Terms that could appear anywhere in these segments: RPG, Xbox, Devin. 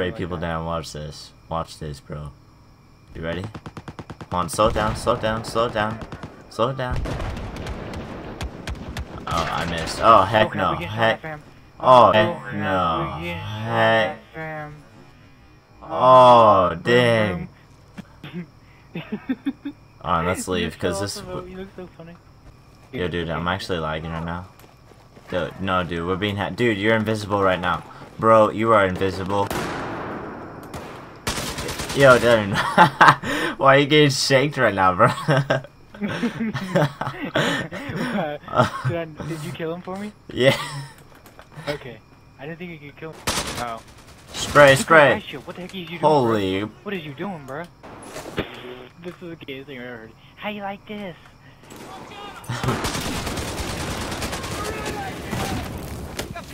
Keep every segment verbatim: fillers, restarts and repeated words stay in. spray people down. Watch this. Watch this, bro. You ready? Come on, slow it down, slow it down, slow it down. Slow it down. Oh, I missed. Oh, heck no. Heck. Oh, heck no. Heck. Oh, dang. Alright, let's leave, because this... You look so funny. Yo, dude, I'm actually lagging right now. Dude, no, dude, we're being hacked. Dude, you're invisible right now. Bro, you are invisible. Yo, Devin. Why are you getting shanked right now, bro? uh, did, I, did you kill him for me? Yeah. Okay. I didn't think you could kill him. Oh. Spray, spray. What the heck are you doing? Holy. Bro? What are you doing, bro? This is the gayest thing I've ever heard. How you like this?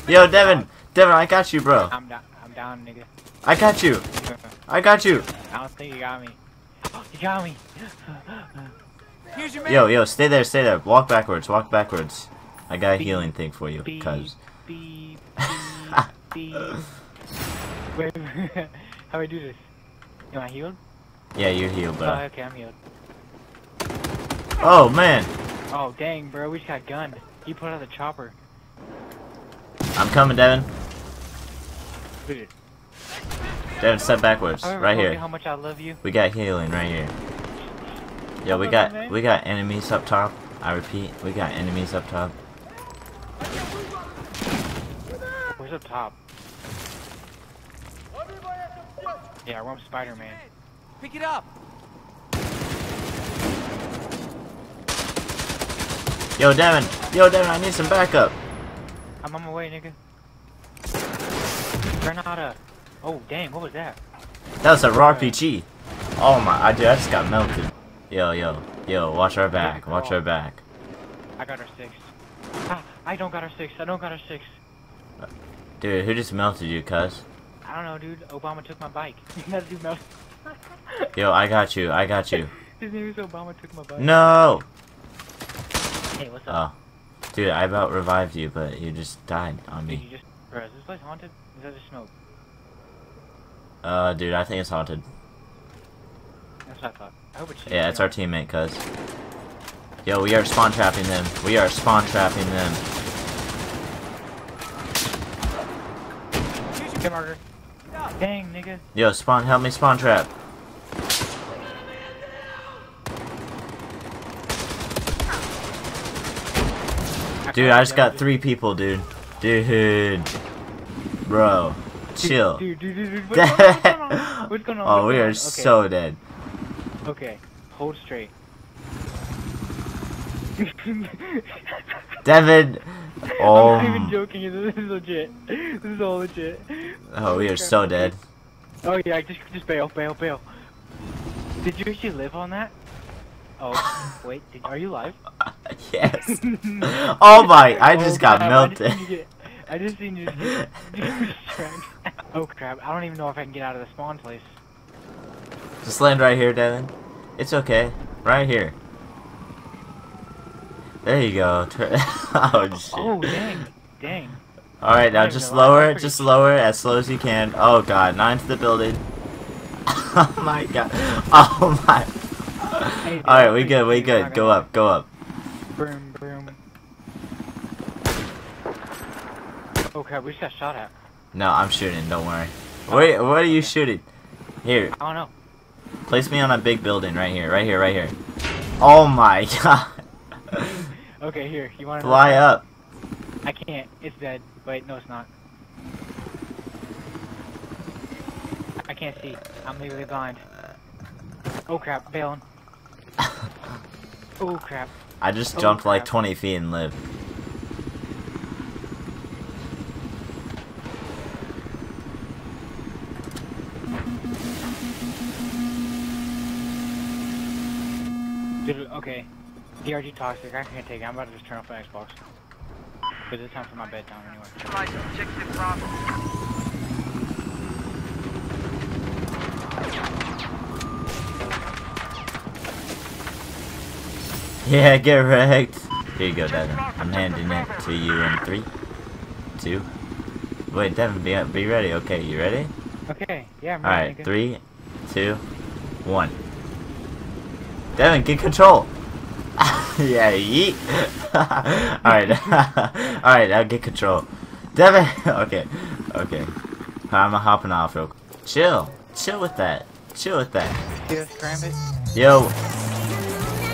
Yo, Devin. Devin, I got you, bro. I'm down. I'm down, nigga. I got you. I got you. I don't think you got me. You got me. Here's your man. Yo, yo, stay there, stay there. Walk backwards, walk backwards. I got a beep, healing thing for you, beep, cuz. Beep, beep, wait, how do I do this? Am I healed? Yeah, you're healed, bro. Oh, okay, I'm healed. Oh, man. Oh, dang, bro. We just got gunned. You put out the chopper. I'm coming, Devin. Dude. Devin, step backwards. Right here. How much I love you. We got healing right here. Yo, we got we got enemies up top. I repeat, we got enemies up top. Where's up top? Yeah, we're on Spider-Man. Pick it up. Yo, Devin. Yo, Devin, I need some backup. I'm on my way, nigga. Granada. Oh, dang, what was that? That was a raw R P G. Oh my, I dude, I just got melted. Yo, yo, yo, watch our back, watch our back. I got our six. Ah, I don't got our six, I don't got our six. Dude, who just melted you, cuz? I don't know, dude, Obama took my bike. You gotta do melt. Yo, I got you, I got you. His name is Obama took my bike. No! Hey, what's up? Oh. Dude, I about revived you, but you just died on me. Dude, you just... Bro, is this place haunted? Is that just smoke? Uh, dude, I think it's haunted. That's what I thought. I hope it's changed. Yeah, it's our teammate, cuz. Yo, we are spawn trapping them. We are spawn trapping them. Get marker. Dang, nigga. Yo, spawn, help me spawn trap. Dude, I just got three people, dude. Dude. Bro. Chill. Dude, dude, dude, dude. What's going on? What's going on? Oh, we are so dead. Okay, hold straight. Devin! Oh. I'm not even joking, this is legit. This is all legit. Oh, we are so dead. Oh yeah, just just bail, bail, bail. Did you actually live on that? Oh, wait, did, are you live? Yes. Oh my, I just oh, got God, melted. I just seen you. Oh crap, I don't even know if I can get out of the spawn place. Just land right here, Devin. It's okay. Right here. There you go. Oh, shit. Oh, dang. Dang. Alright, now just lower it. Just lower it as slow as you can. Oh, God. Nine to the building. Oh, my God. Oh, my. Alright, we good. We good. Go up. Go up. Boom, boom. Oh, crap. We just got shot at. No, I'm shooting. Don't worry. Wait, what are you shooting? Here. I don't know. Place me on a big building right here, right here, right here. Oh my God. Okay, here. You want to fly up? I can't. It's dead. Wait, no, it's not. I can't see. I'm legally blind. Oh crap, bailing. Oh crap. I just jumped oh, like twenty feet and lived. Dude, okay, D R G toxic, I can't take it, I'm about to just turn off the Xbox. Because it's time for my bedtime anyway. Yeah, get wrecked! Here you go, Devin. I'm handing it to you in three, two... Wait, Devin, be, be ready. Okay, you ready? Okay, yeah. Alright, three, two, one. Devin, get control! Yeah, yeet! Alright, alright, now get control. Devin! Okay, okay. I'm hopping off real quick. Chill, chill with that. Chill with that. Yo,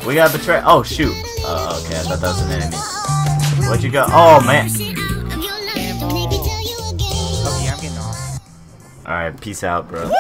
we got betrayed. Oh, shoot. Oh, uh, okay, I thought that was an enemy. Where'd you go? Oh, man. Okay, I'm getting off. Alright, peace out, bro.